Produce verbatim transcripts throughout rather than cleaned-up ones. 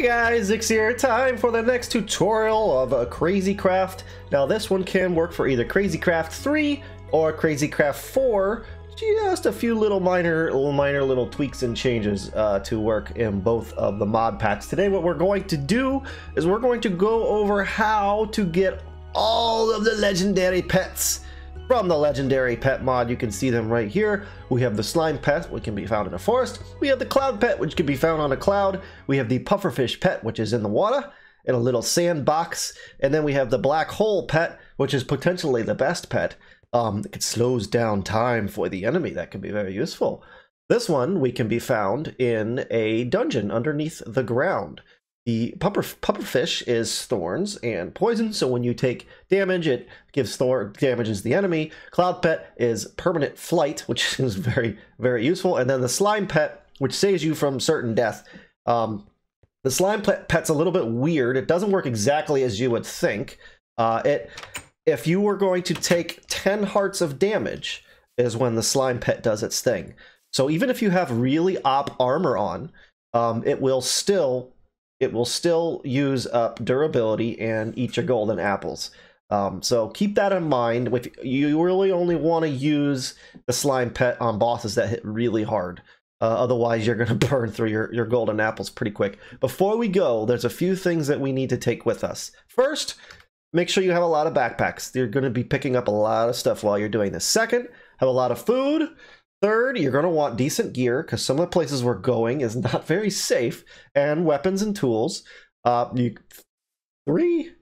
Hey guys, Zix here, time for the next tutorial of uh, Crazy Craft. Now this one can work for either Crazy Craft three or Crazy Craft four. Just a few little minor, little minor little tweaks and changes uh, to work in both of the mod packs. Today what we're going to do is we're going to go over how to get all of the legendary pets from the legendary pet mod. You can see them right here. We have the slime pet, which can be found in a forest. We have the cloud pet, which can be found on a cloud. We have the pufferfish pet, which is in the water, in a little sandbox. And then we have the black hole pet, which is potentially the best pet. Um, it slows down time for the enemy. That can be very useful. This one we can be found in a dungeon underneath the ground. The puffer, pufferfish is thorns and poison, so when you take damage, it gives thorn damages the enemy. Cloud pet is permanent flight, which is very, very useful. And then the slime pet, which saves you from certain death. Um, the slime pet, pet's a little bit weird. It doesn't work exactly as you would think. Uh, it, if you were going to take ten hearts of damage, is when the slime pet does its thing. So even if you have really op armor on, um, it will still... It will still use up durability and eat your golden apples. Um, so keep that in mind. If you really only want to use the slime pet on bosses that hit really hard. Uh, otherwise, you're going to burn through your, your golden apples pretty quick. Before we go, there's a few things that we need to take with us. First, make sure you have a lot of backpacks. You're going to be picking up a lot of stuff while you're doing this. Second, have a lot of food. Third, you're going to want decent gear because some of the places we're going is not very safe, and weapons and tools. Uh, you, three,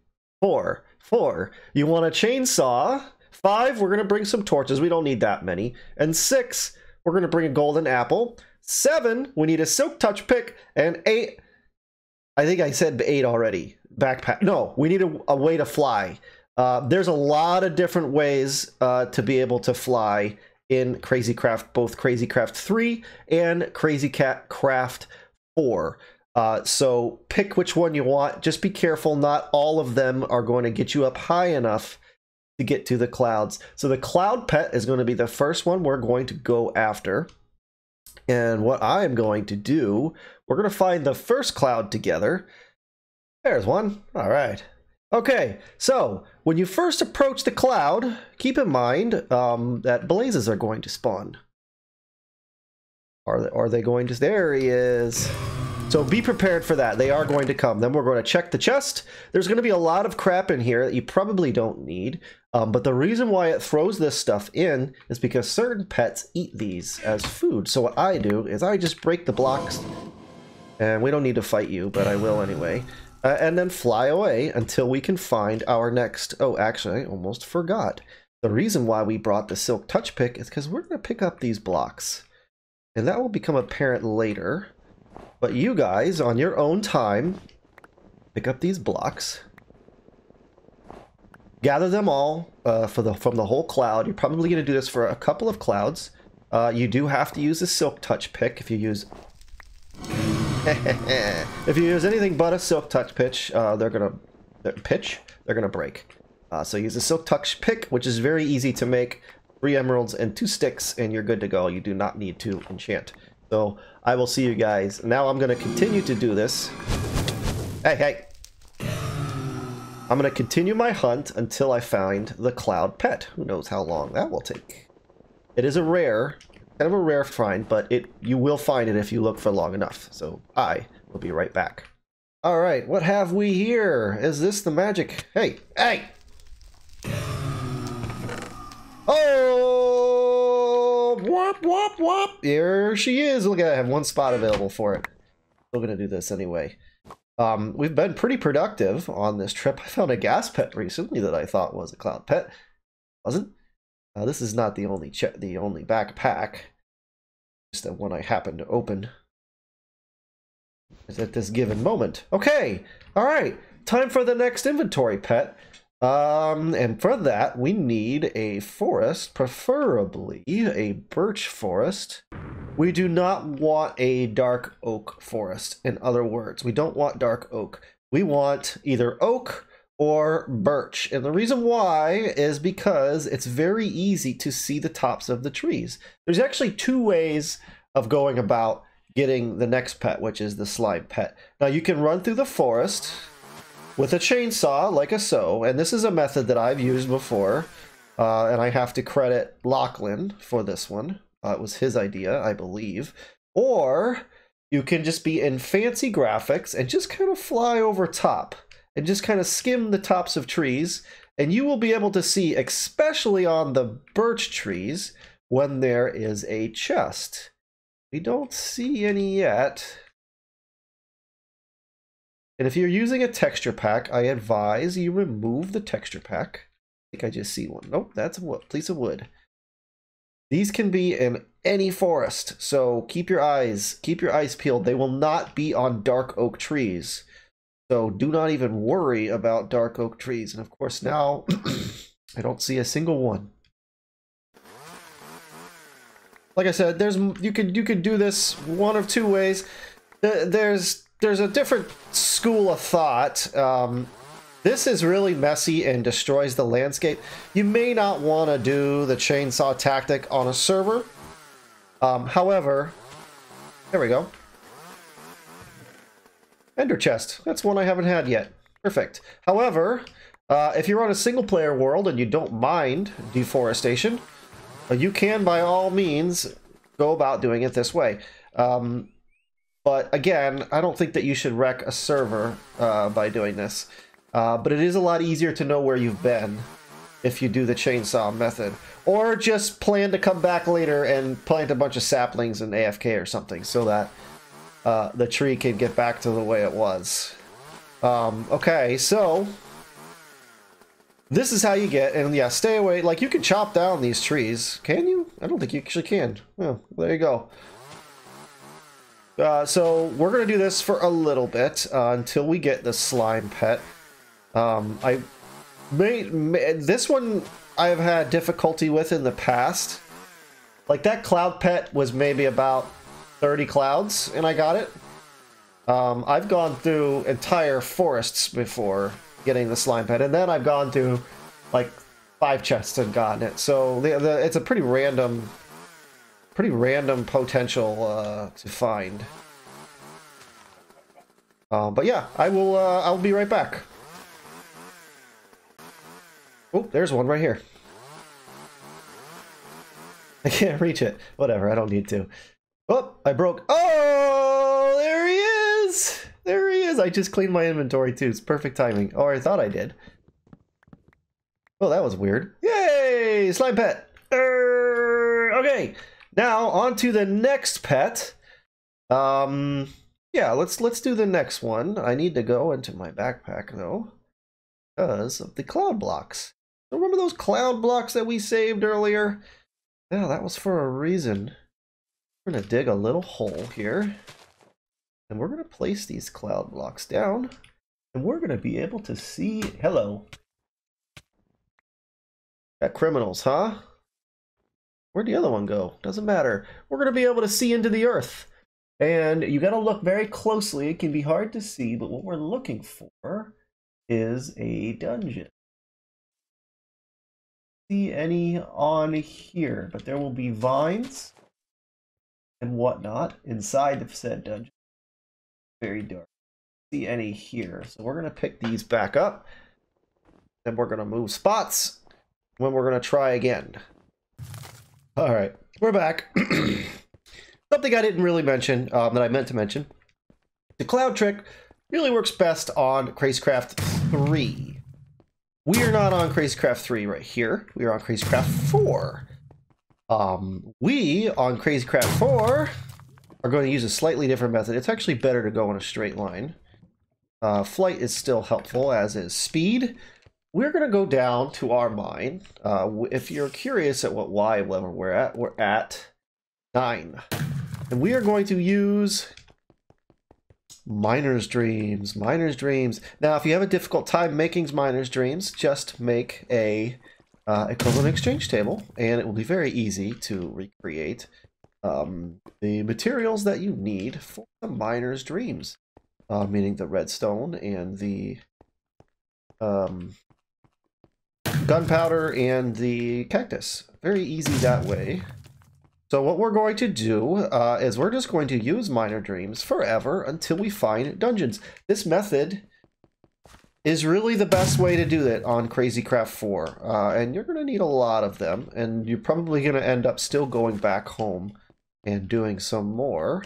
four, four. You want a chainsaw. Five, we're going to bring some torches. We don't need that many. And six, we're going to bring a golden apple. Seven, we need a silk touch pick. And eight, I think I said eight already. Backpack. No, we need a, a way to fly. Uh, there's a lot of different ways uh, to be able to fly in Crazy Craft, both Crazy Craft three and Crazy Craft four. Uh, so pick which one you want. Just be careful. Not all of them are going to get you up high enough to get to the clouds. So the cloud pet is going to be the first one we're going to go after. And what I am going to do, we're going to find the first cloud together. There's one. All right. Okay, so when you first approach the cloud, keep in mind um, that blazes are going to spawn. Are they, are they going to? There he is. So be prepared for that. They are going to come. Then we're going to check the chest. There's going to be a lot of crap in here that you probably don't need. Um, but the reason why it throws this stuff in is because certain pets eat these as food. So what I do is I just break the blocks. And we don't need to fight you, but I will anyway. Uh, and then fly away until we can find our next... Oh, actually, I almost forgot. The reason why we brought the silk touch pick is because we're going to pick up these blocks. And that will become apparent later. But you guys, on your own time, pick up these blocks. Gather them all uh, for the, from the whole cloud. You're probably going to do this for a couple of clouds. Uh, you do have to use the silk touch pick if you use... If you use anything but a silk touch pitch, uh, they're gonna they're pitch. They're gonna break. Uh, so use a silk touch pick, which is very easy to make. Three emeralds and two sticks, and you're good to go. You do not need to enchant. So I will see you guys. Now I'm gonna continue to do this. Hey, hey! I'm gonna continue my hunt until I find the cloud pet. Who knows how long that will take? It is a rare. Kind of a rare find, but it you will find it if you look for long enough. So I will be right back. All right, what have we here? Is this the magic? Hey, hey! Oh! Wop, wop, wop! Here she is. Look at that. I have one spot available for it. Still gonna do this anyway. Um, we've been pretty productive on this trip. I found a gas pet recently that I thought was a cloud pet. Wasn't. Uh, this is not the only che the only backpack, just the one I happened to open at this given moment. Okay, all right, time for the next inventory pet. Um, and for that, we need a forest, preferably a birch forest. We do not want a dark oak forest. In other words, we don't want dark oak. We want either oak or birch. And the reason why is because it's very easy to see the tops of the trees. There's actually two ways of going about getting the next pet, which is the slime pet. Now you can run through the forest with a chainsaw like a sow, and this is a method that I've used before, uh, and I have to credit Lachlan for this one. Uh, it was his idea, I believe. Or you can just be in fancy graphics and just kind of fly over top and just kind of skim the tops of trees, and you will be able to see, especially on the birch trees, when there is a chest. We don't see any yet. And if you're using a texture pack, I advise you remove the texture pack. I think I just see one. Nope, that's a piece of wood. These can be in any forest, so keep your eyes, keep your eyes peeled. They will not be on dark oak trees. So do not even worry about dark oak trees. And of course now, I don't see a single one. Like I said, there's you could you could do this one of two ways. There's there's a different school of thought. Um, this is really messy and destroys the landscape. You may not want to do the chainsaw tactic on a server. Um, however, there we go. Ender chest. That's one I haven't had yet. Perfect. However, uh, if you're on a single-player world and you don't mind deforestation, you can, by all means, go about doing it this way. Um, but again, I don't think that you should wreck a server uh, by doing this. Uh, but it is a lot easier to know where you've been if you do the chainsaw method. Or just plan to come back later and plant a bunch of saplings and A F K or something so that uh, the tree can get back to the way it was. Um, okay, so... This is how you get, and yeah, stay away. Like, you can chop down these trees. Can you? I don't think you actually can. Oh, there you go. Uh, so, we're going to do this for a little bit uh, until we get the slime pet. Um, I made, made, This one I've had difficulty with in the past. Like, that cloud pet was maybe about thirty clouds, and I got it. Um, I've gone through entire forests before getting the slime pet, and then I've gone through like five chests and gotten it. So the, the, it's a pretty random, pretty random potential uh, to find. Uh, but yeah, I will. Uh, I'll be right back. Oh, there's one right here. I can't reach it. Whatever. I don't need to. Oh, I broke. Oh, there he is. There he is! I just cleaned my inventory too. It's perfect timing. Or I thought I did. Well, that was weird. Yay! Slime pet! Err, okay, now on to the next pet. Um, yeah, let's let's do the next one. I need to go into my backpack though, because of the cloud blocks. Remember those cloud blocks that we saved earlier? Yeah, that was for a reason. We're gonna dig a little hole here. And we're going to place these cloud blocks down, and we're going to be able to see... Hello. Got criminals, huh? Where'd the other one go? Doesn't matter. We're going to be able to see into the earth. And you got to look very closely. It can be hard to see, but what we're looking for is a dungeon. See any on here, but there will be vines and whatnot inside the said dungeon. Very dark. See any here, so we're gonna pick these back up, then we're gonna move spots when we're gonna try again. All right, we're back. Something I didn't really mention um, that I meant to mention: the cloud trick really works best on Crazy Craft three. We are not on Crazy Craft three right here. We are on Crazy Craft four. Um, we on Crazy Craft four. Are going to use a slightly different method. It's actually better to go in a straight line. Uh, flight is still helpful, as is speed. We're going to go down to our mine. Uh, if you're curious at what Y level we're at, we're at nine. And we are going to use Miner's Dreams. Miner's Dreams. Now, if you have a difficult time making Miner's Dreams, just make a uh, equivalent exchange table, and it will be very easy to recreate um the materials that you need for the Miner's Dreams, uh meaning the redstone and the um gunpowder and the cactus. Very easy that way. So what we're going to do uh, is we're just going to use Miner's Dreams forever until we find dungeons. This method is really the best way to do that on Crazy Craft four. Uh, and you're going to need a lot of them. And you're probably going to end up still going back home and doing some more.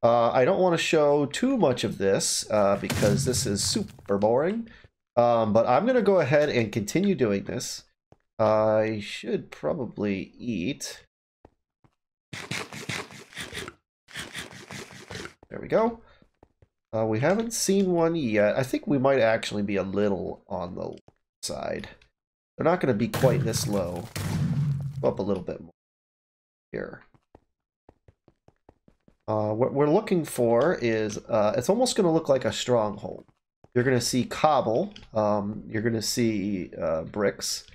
Uh, I don't want to show too much of this uh, because this is super boring. Um, but I'm going to go ahead and continue doing this. I should probably eat... There we go. Uh, we haven't seen one yet. I think we might actually be a little on the side. They're not going to be quite this low. Go up a little bit more here. Uh, what we're looking for is, uh, it's almost going to look like a stronghold. You're going to see cobble. Um, you're going to see uh, bricks.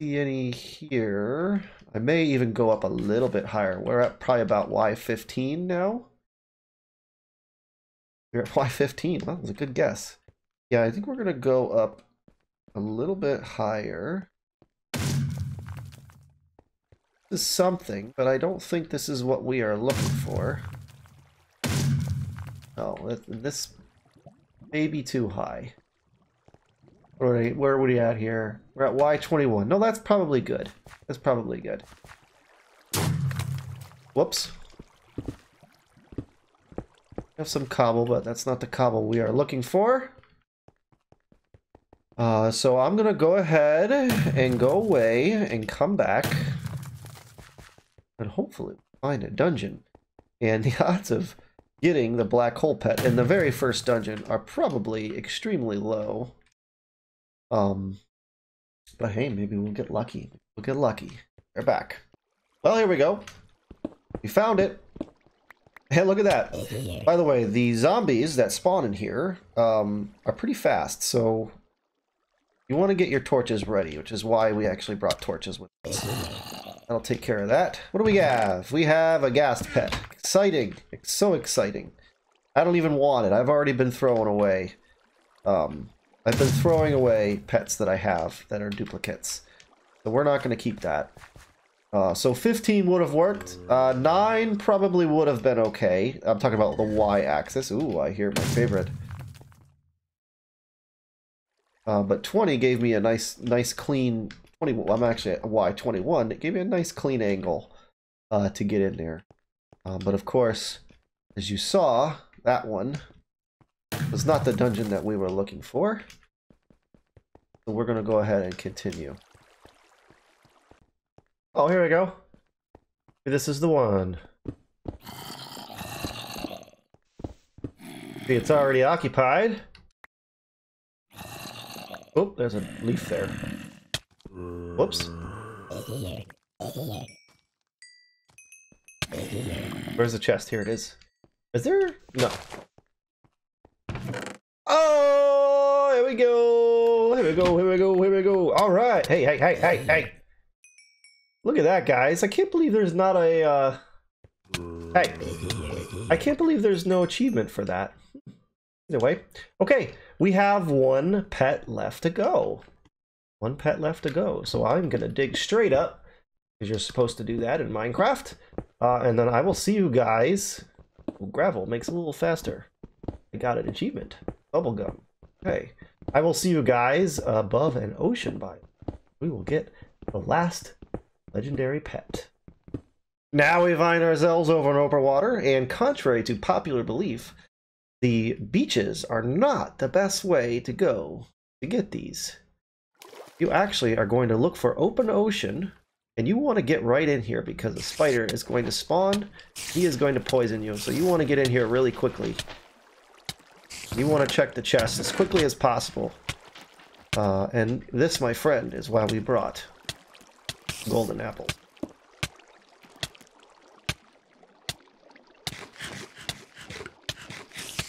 See any here? I may even go up a little bit higher. We're at probably about Y fifteen now. We're at Y fifteen. That was a good guess. Yeah, I think we're going to go up a little bit higher. This is something, but I don't think this is what we are looking for. Oh, this may be too high. All right, where are we at here? We're at Y twenty-one. No, that's probably good. That's probably good. Whoops. We have some cobble, but that's not the cobble we are looking for. Uh, so I'm going to go ahead and go away and come back. And hopefully find a dungeon. And the odds of getting the black hole pet in the very first dungeon are probably extremely low. Um, but hey, maybe we'll get lucky. We'll get lucky. We're back. Well, here we go. We found it. Hey, look at that. By the way, the zombies that spawn in here, um, are pretty fast. So you want to get your torches ready, which is why we actually brought torches with us. That'll take care of that. What do we have? We have a ghast pet. Exciting. It's so exciting. I don't even want it. I've already been thrown away. Um... I've been throwing away pets that I have that are duplicates. So we're not going to keep that. Uh, so fifteen would have worked. Uh, nine probably would have been okay. I'm talking about the Y-axis. Ooh, I hear my favorite. Uh, but twenty gave me a nice, nice clean... twenty, well, I'm actually at Y twenty-one. It gave me a nice clean angle uh, to get in there. Uh, but of course, as you saw, that one... was not the dungeon that we were looking for. So we're going to go ahead and continue. Oh, here we go. This is the one. See, it's already occupied. Oh, there's a leaf there. Whoops. Where's the chest? Here it is. Is there? No. Oh, here we go, here we go, here we go, here we go. All right, hey, hey, hey, hey, hey. Look at that, guys. I can't believe there's not a, uh, hey. I can't believe there's no achievement for that. Either way. Okay, we have one pet left to go. One pet left to go. So I'm going to dig straight up, because you're supposed to do that in Minecraft. Uh, and then I will see you guys. Well, gravel makes it a little faster. I got an achievement. Bubblegum. Hey, I will see you guys above an ocean biome. We will get the last legendary pet. Now we find ourselves over in open water, and contrary to popular belief, the beaches are not the best way to go to get these. You actually are going to look for open ocean, and you want to get right in here because a spider is going to spawn. He is going to poison you, so you want to get in here really quickly. You want to check the chest as quickly as possible. Uh, and this, my friend, is why we brought golden apples.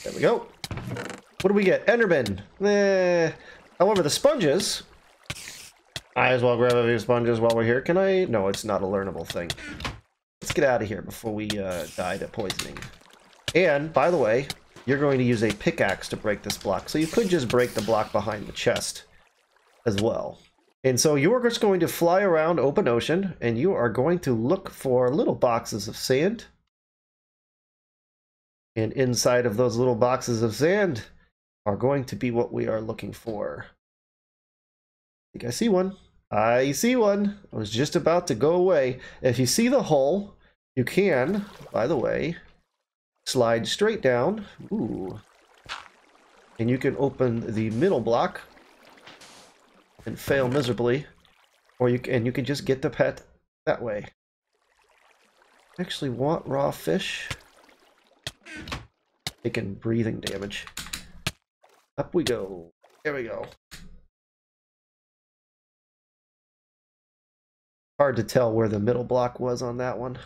There we go. What do we get? Enderman. Eh. However, the sponges... I as well grab a few sponges while we're here. Can I? No, it's not a learnable thing. Let's get out of here before we uh, die to poisoning. And, by the way... you're going to use a pickaxe to break this block. So you could just break the block behind the chest as well. And so you are just going to fly around open ocean, and you are going to look for little boxes of sand. And inside of those little boxes of sand are going to be what we are looking for. I think I see one. I see one. I was just about to go away. If you see the hole, you can, by the way, slide straight down. Ooh. And you can open the middle block and fail miserably, or you can, and you can just get the pet that way. I actually want raw fish. Taking breathing damage. Up we go. There we go. Hard to tell where the middle block was on that one,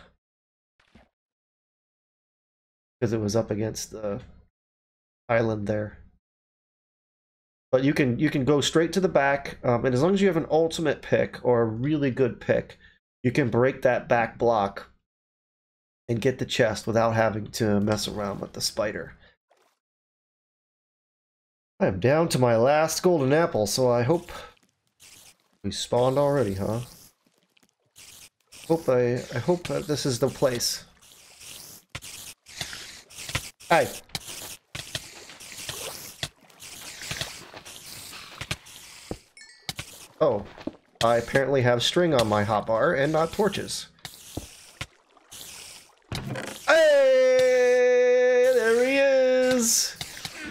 because it was up against the island there. But you can you can go straight to the back, um, and as long as you have an ultimate pick or a really good pick, you can break that back block and get the chest without having to mess around with the spider. I am down to my last golden apple, so I hope we spawned already, huh? Hope I I hope that this is the place. Hi. Oh, I apparently have string on my hotbar and not torches. Hey, there he is!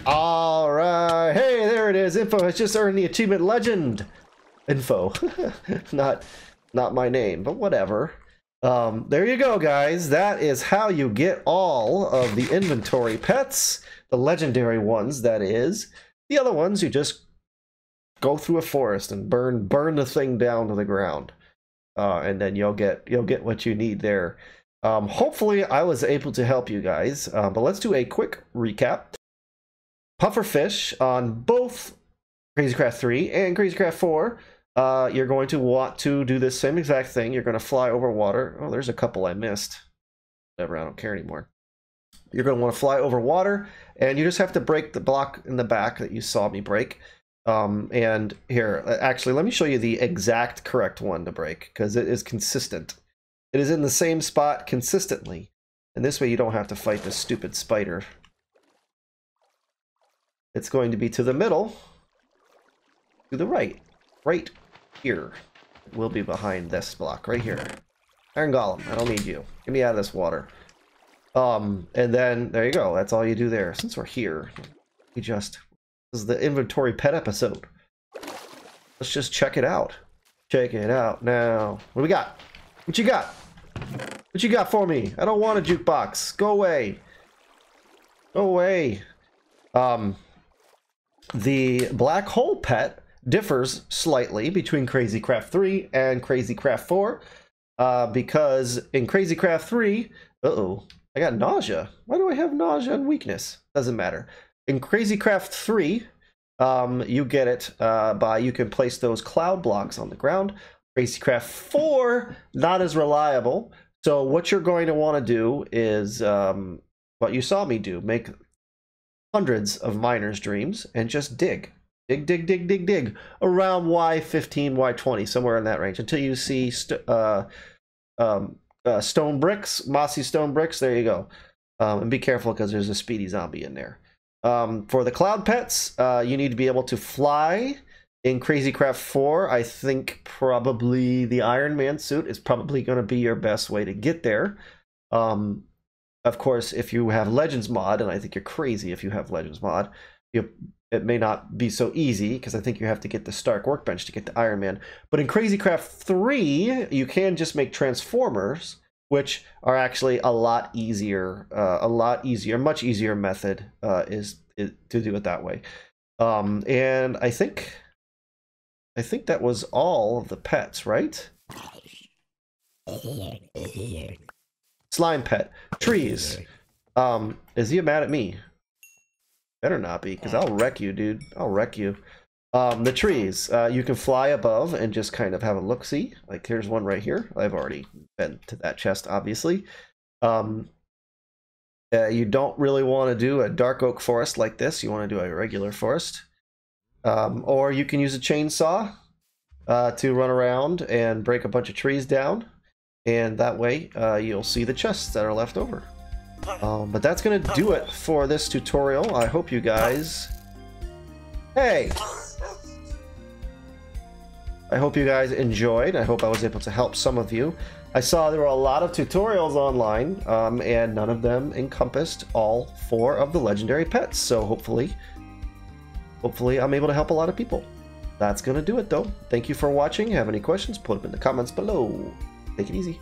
All right, hey, there it is. Info has just earned the achievement legend. Info, not not my name, but whatever. Um, there you go, guys. That is how you get all of the inventory pets, the legendary ones, that is. The other ones you just go through a forest and burn burn the thing down to the ground, uh, and then you'll get you'll get what you need there. Um, hopefully I was able to help you guys, uh, but let's do a quick recap. Pufferfish on both Crazy Craft three and Crazy Craft four, uh, you're going to want to do this same exact thing. You're going to fly over water. Oh, there's a couple I missed. Whatever, I don't care anymore. You're going to want to fly over water, and you just have to break the block in the back that you saw me break. Um, and here, actually, let me show you the exact correct one to break, because it is consistent. It is in the same spot consistently. And this way you don't have to fight this stupid spider. It's going to be to the middle, to the right, right here. It will be behind this block right here. Iron Golem, I don't need you. Get me out of this water. Um, and then there you go. That's all you do there. Since we're here, we just... This is the inventory pet episode. Let's just check it out. Check it out now. What do we got? What you got? What you got for me? I don't want a jukebox. Go away. Go away. Um, the black hole pet differs slightly between Crazy Craft three and Crazy Craft four. Uh, because in Crazy Craft three... Uh-oh. I got nausea. Why do I have nausea and weakness? Doesn't matter. In Crazy Craft three, um, you get it uh, by you can place those cloud blocks on the ground. Crazy Craft four, not as reliable. So what you're going to want to do is um, what you saw me do. Make hundreds of Miner's Dreams and just dig. Dig, dig, dig, dig, dig. Around Y fifteen, Y twenty, somewhere in that range. Until you see st uh, um, uh, stone bricks, mossy stone bricks. There you go. Um, and be careful because there's a speedy zombie in there. Um, for the cloud pets, uh, you need to be able to fly. In Crazy Craft four, I think probably the Iron Man suit is probably going to be your best way to get there. Um, of course, if you have Legends mod, and I think you're crazy if you have Legends mod, you, it may not be so easy, because I think you have to get the Stark Workbench to get the Iron Man. But in Crazy Craft three, you can just make Transformers, which are actually a lot easier, uh, a lot easier, much easier method uh, is, is to do it that way. Um, and I think, I think that was all of the pets, right? Slime pet, trees. Um, is he mad at me? Better not be, because I'll wreck you, dude. I'll wreck you. Um, the trees, uh, you can fly above and just kind of have a look-see. Like, here's one right here. I've already been to that chest, obviously. Um, uh, you don't really want to do a dark oak forest like this. You want to do a regular forest. Um, or you can use a chainsaw uh, to run around and break a bunch of trees down, and that way uh, you'll see the chests that are left over. Um, but that's gonna do it for this tutorial. I hope you guys... Hey! I hope you guys enjoyed. I hope I was able to help some of you. I saw there were a lot of tutorials online, um, and none of them encompassed all four of the legendary pets. So hopefully, hopefully I'm able to help a lot of people. That's gonna do it though. Thank you for watching. Have any questions, put them in the comments below. Take it easy.